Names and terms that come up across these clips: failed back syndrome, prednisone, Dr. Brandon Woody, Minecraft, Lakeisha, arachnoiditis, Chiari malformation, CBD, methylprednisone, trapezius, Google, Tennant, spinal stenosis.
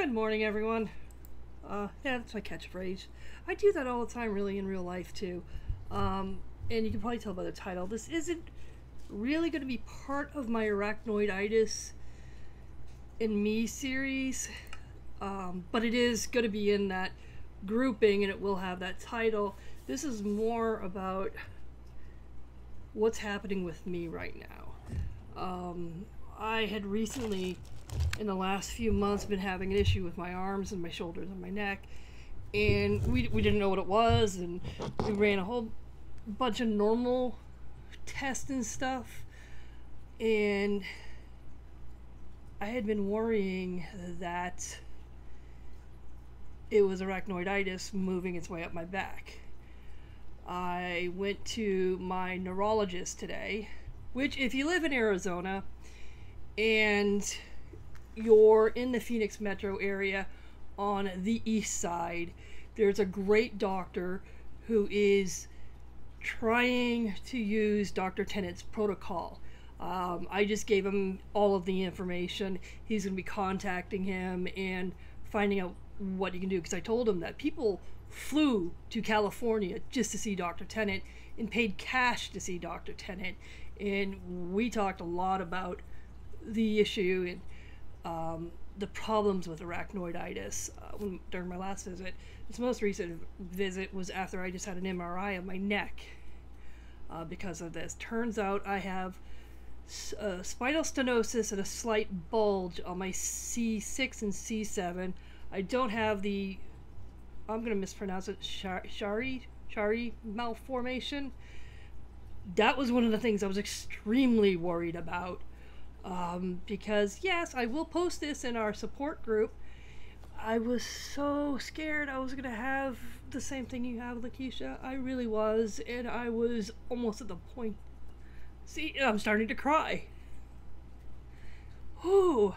Good morning, everyone. Yeah, that's my catchphrase. I do that all the time, really, in real life, too. And you can probably tell by the title, this isn't really going to be part of my arachnoiditis in me series, but it is going to be in that grouping, and it will have that title. This is more about what's happening with me right now. I had recently, in the last few months, been having an issue with my arms and my shoulders and my neck, and we didn't know what it was, and we ran a whole bunch of normal tests and stuff, and I had been worrying that it was arachnoiditis moving its way up my back. I went to my neurologist today, which, if you live in Arizona and you're in the Phoenix metro area on the east side, there's a great doctor who is trying to use Dr. Tennant's protocol. I just gave him all of the information. He's going to be contacting him and finding out what you can do, because I told him that people flew to California just to see Dr. Tennant and paid cash to see Dr. Tennant, and we talked a lot about the issue and the problems with arachnoiditis during my last visit. This most recent visit was after I just had an MRI of my neck because of this. Turns out I have spinal stenosis and a slight bulge on my C6 and C7. I don't have the, I'm going to mispronounce it, Chiari malformation. That was one of the things I was extremely worried about. Because, yes, I will post this in our support group. I was so scared I was going to have the same thing you have, Lakeisha. I really was, and I was almost at the point. See, I'm starting to cry. Whew.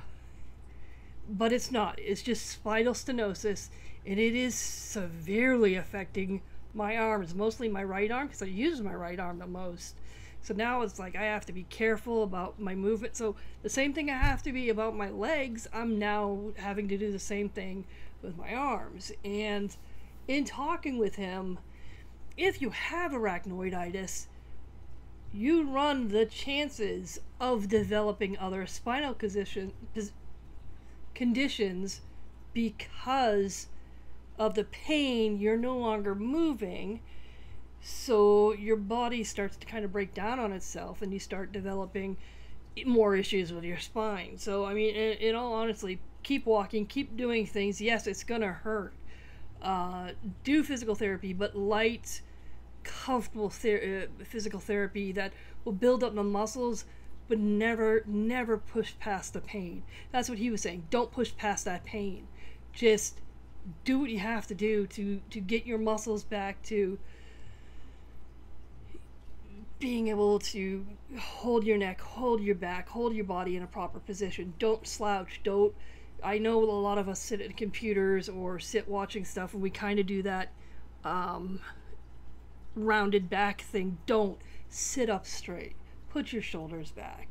But it's not. It's just spinal stenosis, and it is severely affecting my arms, mostly my right arm, because I use my right arm the most. So now it's like I have to be careful about my movement. So the same thing I have to be about my legs, I'm now having to do the same thing with my arms. And in talking with him, if you have arachnoiditis, you run the chances of developing other spinal conditions because of the pain. You're no longer moving. So your body starts to kind of break down on itself, and you start developing more issues with your spine. So, I mean, in all honesty, keep walking, keep doing things. Yes, it's going to hurt. Do physical therapy, but light, comfortable physical therapy that will build up the muscles, but never push past the pain. That's what he was saying. Don't push past that pain. Just do what you have to do to get your muscles back to being able to hold your neck, hold your back, hold your body in a proper position. Don't slouch. Don't. I know a lot of us sit at computers or sit watching stuff, and we kind of do that rounded back thing. Don't. Sit up straight. Put your shoulders back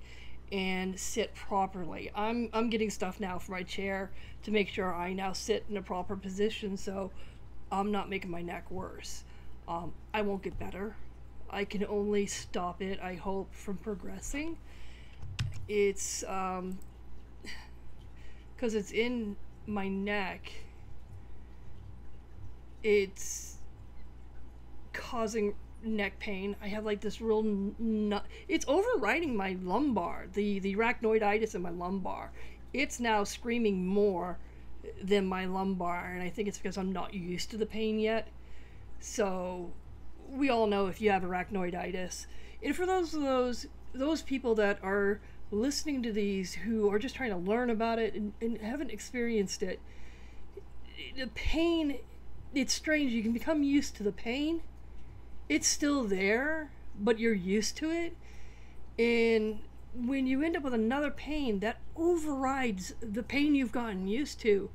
and sit properly. I'm getting stuff now for my chair to make sure I now sit in a proper position, so I'm not making my neck worse. I won't get better. I can only stop it, I hope, from progressing. It's, because it's in my neck, it's causing neck pain. I have like this real, it's overriding my lumbar, the arachnoiditis in my lumbar. It's now screaming more than my lumbar, and I think it's because I'm not used to the pain yet. So we all know if you have arachnoiditis, and for those people that are listening to these who are just trying to learn about it and haven't experienced it, the pain, it's strange. You can become used to the pain. It's still there, but you're used to it. And when you end up with another pain that overrides the pain you've gotten used to,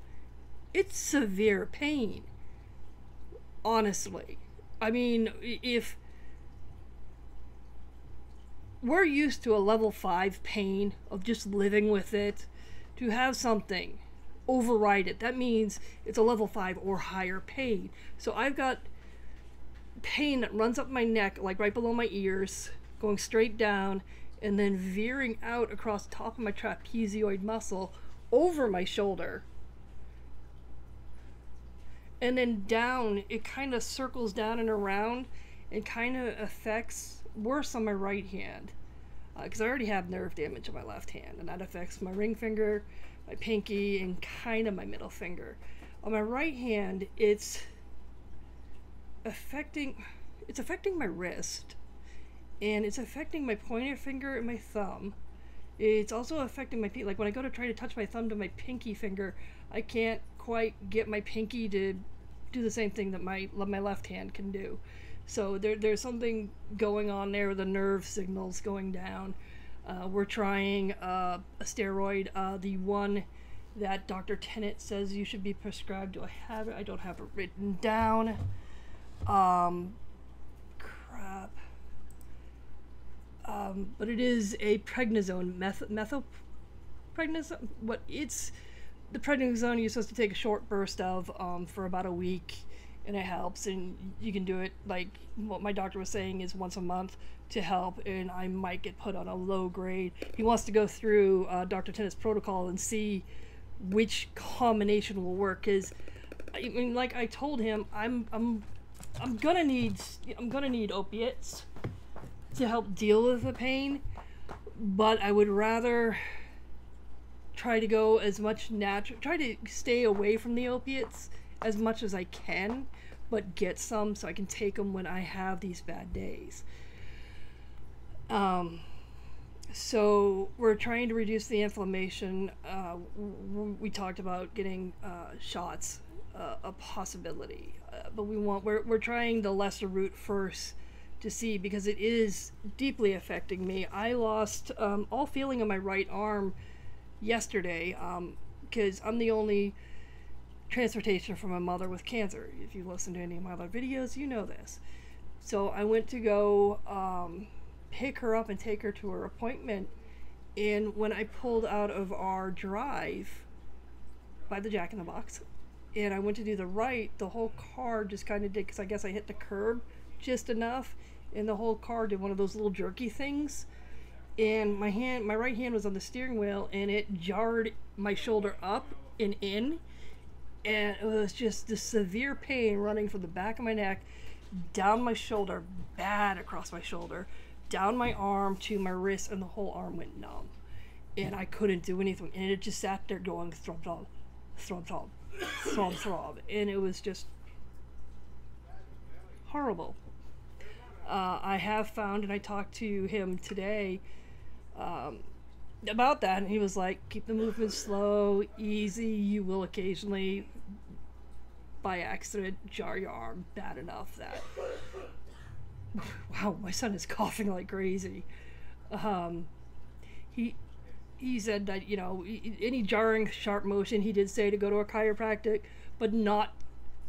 it's severe pain, honestly. I mean, if we're used to a level 5 pain of just living with it, to have something override it. That means it's a level 5 or higher pain. So I've got pain that runs up my neck, like right below my ears, going straight down and then veering out across the top of my trapezius muscle over my shoulder. And then down, it kind of circles down and around and kind of affects worse on my right hand, because I already have nerve damage in my left hand, and that affects my ring finger, my pinky, and kind of my middle finger. On my right hand, it's affecting my wrist, and it's affecting my pointer finger and my thumb. It's also affecting my pinky. Like when I go to try to touch my thumb to my pinky finger, I can't quite get my pinky to do the same thing that my left hand can do. So there's something going on there. The nerve signals going down. We're trying a steroid, the one that Dr. Tennant says you should be prescribed. Do I have it? I don't have it written down. Crap. But it is a prednisone, methylprednisone. What it's the prednisone you're supposed to take a short burst of for about a week. And it helps, and you can do it, like what my doctor was saying, is once a month to help, and I might get put on a low grade. He wants to go through Dr. Tennant's protocol and see which combination will work, because I mean, like I told him, I'm gonna need opiates to help deal with the pain, but I would rather try to go as much natural, try to stay away from the opiates as much as I can, but get some so I can take them when I have these bad days. So we're trying to reduce the inflammation. We talked about getting shots, a possibility, but we're trying the lesser route first to see, because it is deeply affecting me. I lost all feeling in my right arm yesterday, because I'm the only transportation from a mother with cancer. If you listen to any of my other videos, you know this. So I went to go pick her up and take her to her appointment, and when I pulled out of our drive by the Jack in the Box and I went to do the right, the whole car just kind of did, because I guess I hit the curb just enough, and the whole car did one of those little jerky things, and my right hand was on the steering wheel, and it jarred my shoulder up and in. And it was just the severe pain running from the back of my neck, down my shoulder, bad across my shoulder, down my arm to my wrist, and the whole arm went numb. And I couldn't do anything. And it just sat there going throb, throb, throb, throb, throb, throb. And it was just horrible. I have found, and I talked to him today about that, and he was like, keep the movement slow, easy. You will occasionally by accident jar your arm bad enough that wow, my son is coughing like crazy. He said that, you know, any jarring sharp motion, he did say to go to a chiropractic, but not,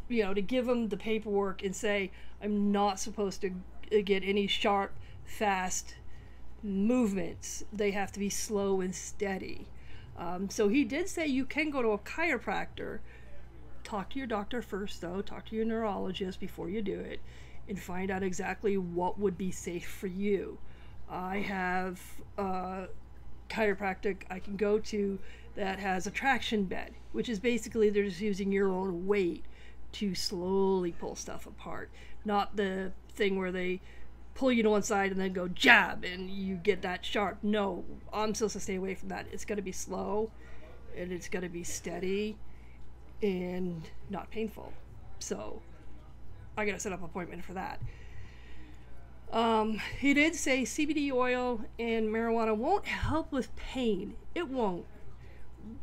you know, to give him the paperwork and say I'm not supposed to get any sharp fast movements, they have to be slow and steady. So he did say you can go to a chiropractor. Talk to your doctor first though, talk to your neurologist before you do it, and find out exactly what would be safe for you. I have a chiropractic I can go to that has a traction bed, which is basically they're just using your own weight to slowly pull stuff apart, not the thing where they pull you to one side and then go jab and you get that sharp. No, I'm supposed to stay away from that. It's going to be slow and it's going to be steady and not painful. So I got to set up an appointment for that. He did say CBD oil and marijuana won't help with pain. It won't,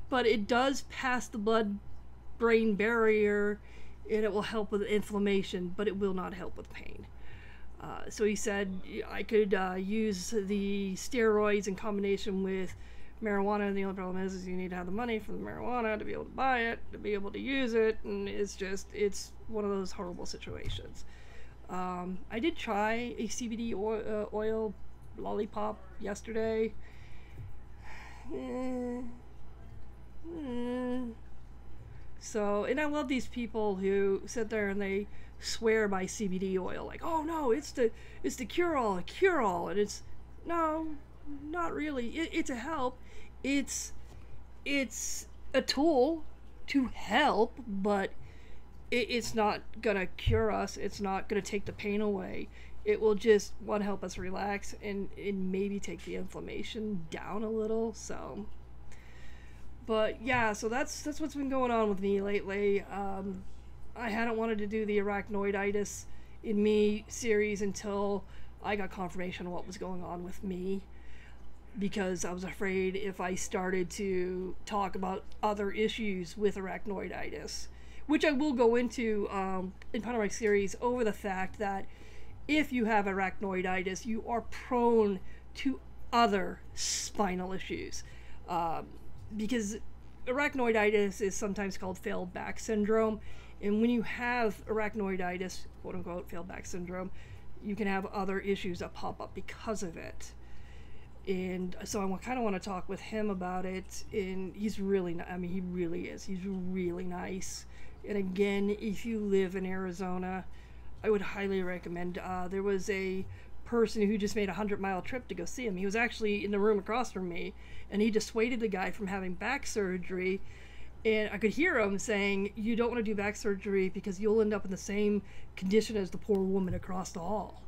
but it does pass the blood-brain barrier and it will help with inflammation, but it will not help with pain. So he said I could use the steroids in combination with marijuana, and the only problem is you need to have the money for the marijuana to be able to buy it, to be able to use it, and it's just, it's one of those horrible situations. I did try a CBD oil lollipop yesterday. So, and I love these people who sit there and they swear by CBD oil, like, oh no, it's the cure all, and it's no, not really. It's a help. It's a tool to help, but it's not gonna cure us. It's not gonna take the pain away. It will just want to help us relax and maybe take the inflammation down a little. So, but yeah, so that's what's been going on with me lately. I hadn't wanted to do the arachnoiditis in me series until I got confirmation of what was going on with me, because I was afraid if I started to talk about other issues with arachnoiditis, which I will go into in part of my series, over the fact that if you have arachnoiditis, you are prone to other spinal issues, because arachnoiditis is sometimes called failed back syndrome. And when you have arachnoiditis, quote unquote, failed back syndrome, you can have other issues that pop up because of it. And so I kind of want to talk with him about it. And he's really, I mean, he really is. He's really nice. And again, if you live in Arizona, I would highly recommend. There was a person who just made a 100-mile trip to go see him. He was actually in the room across from me, and he dissuaded the guy from having back surgery. And I could hear him saying, you don't want to do back surgery because you'll end up in the same condition as the poor woman across the hall.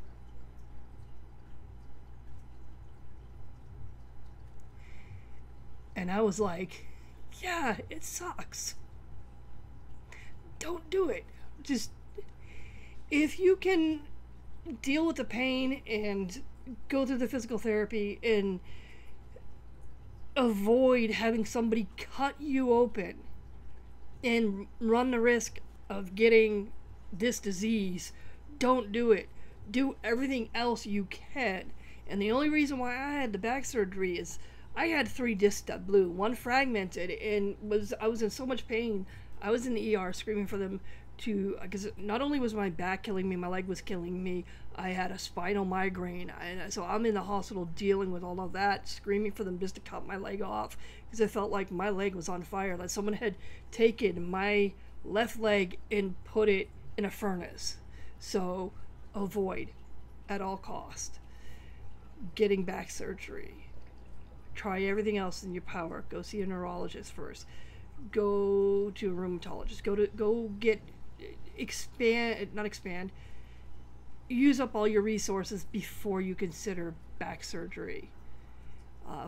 And I was like, yeah, it sucks. Don't do it. Just, if you can deal with the pain and go through the physical therapy and avoid having somebody cut you open and run the risk of getting this disease, don't do it. Do everything else you can. And the only reason why I had the back surgery is I had 3 discs that blew, 1 fragmented, and I was in so much pain. I was in the ER screaming for them to, because not only was my back killing me, my leg was killing me. I had a spinal migraine, and so I'm in the hospital dealing with all of that, screaming for them just to cut my leg off, because I felt like my leg was on fire, like someone had taken my left leg and put it in a furnace. So avoid at all cost getting back surgery. Try everything else in your power. Go see a neurologist first. Go to a rheumatologist. Use up all your resources before you consider back surgery.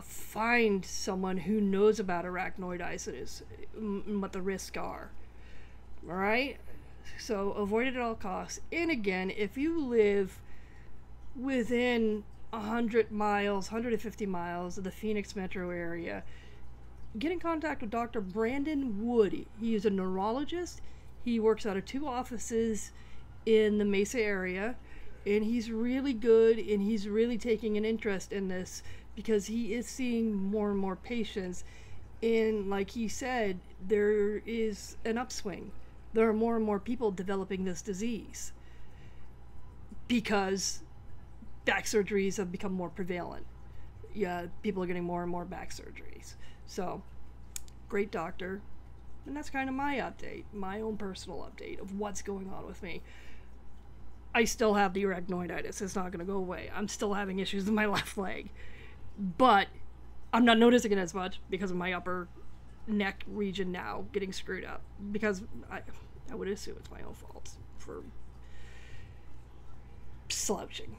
Find someone who knows about arachnoiditis and what the risks are. All right, so avoid it at all costs. And again, if you live within 100 miles, 150 miles of the Phoenix metro area, get in contact with Dr. Brandon Woody. He is a neurologist. He works out of 2 offices in the Mesa area, and he's really good, and he's really taking an interest in this because he is seeing more and more patients. And like he said, there is an upswing. There are more and more people developing this disease because back surgeries have become more prevalent. Yeah, people are getting more and more back surgeries. So, great doctor. And that's kind of my update, my own personal update of what's going on with me. I still have the arachnoiditis. It's not going to go away. I'm still having issues with my left leg. But I'm not noticing it as much because of my upper neck region now getting screwed up. Because I would assume it's my own fault for slouching.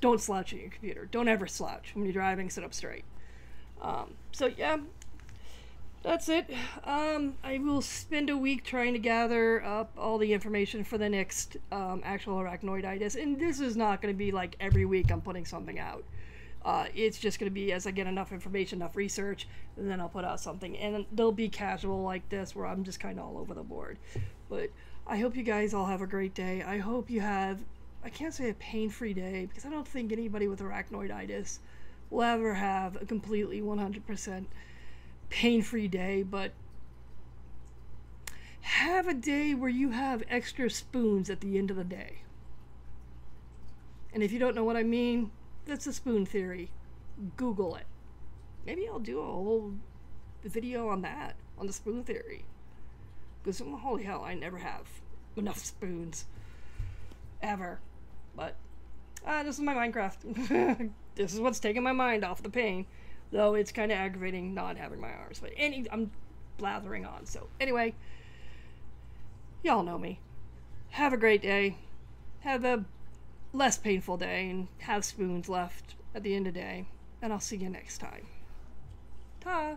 Don't slouch at your computer. Don't ever slouch when you're driving. Sit up straight. So yeah. That's it. I will spend a week trying to gather up all the information for the next actual arachnoiditis. And this is not going to be like every week I'm putting something out. It's just going to be as I get enough information, enough research, and then I'll put out something. And they'll be casual like this where I'm just kind of all over the board. But I hope you guys all have a great day. I hope you have, I can't say a pain-free day, because I don't think anybody with arachnoiditis will ever have a completely 100% pain-free day, but have a day where you have extra spoons at the end of the day. And if you don't know what I mean, that's the spoon theory. Google it. Maybe I'll do a whole video on that, on the spoon theory. Because holy hell, I never have enough spoons. Ever. But, this is my Minecraft. This is what's taking my mind off the pain. Though it's kind of aggravating not having my arms. But I'm blathering on. So, anyway. Y'all know me. Have a great day. Have a less painful day. And have spoons left at the end of the day. And I'll see you next time. Ta!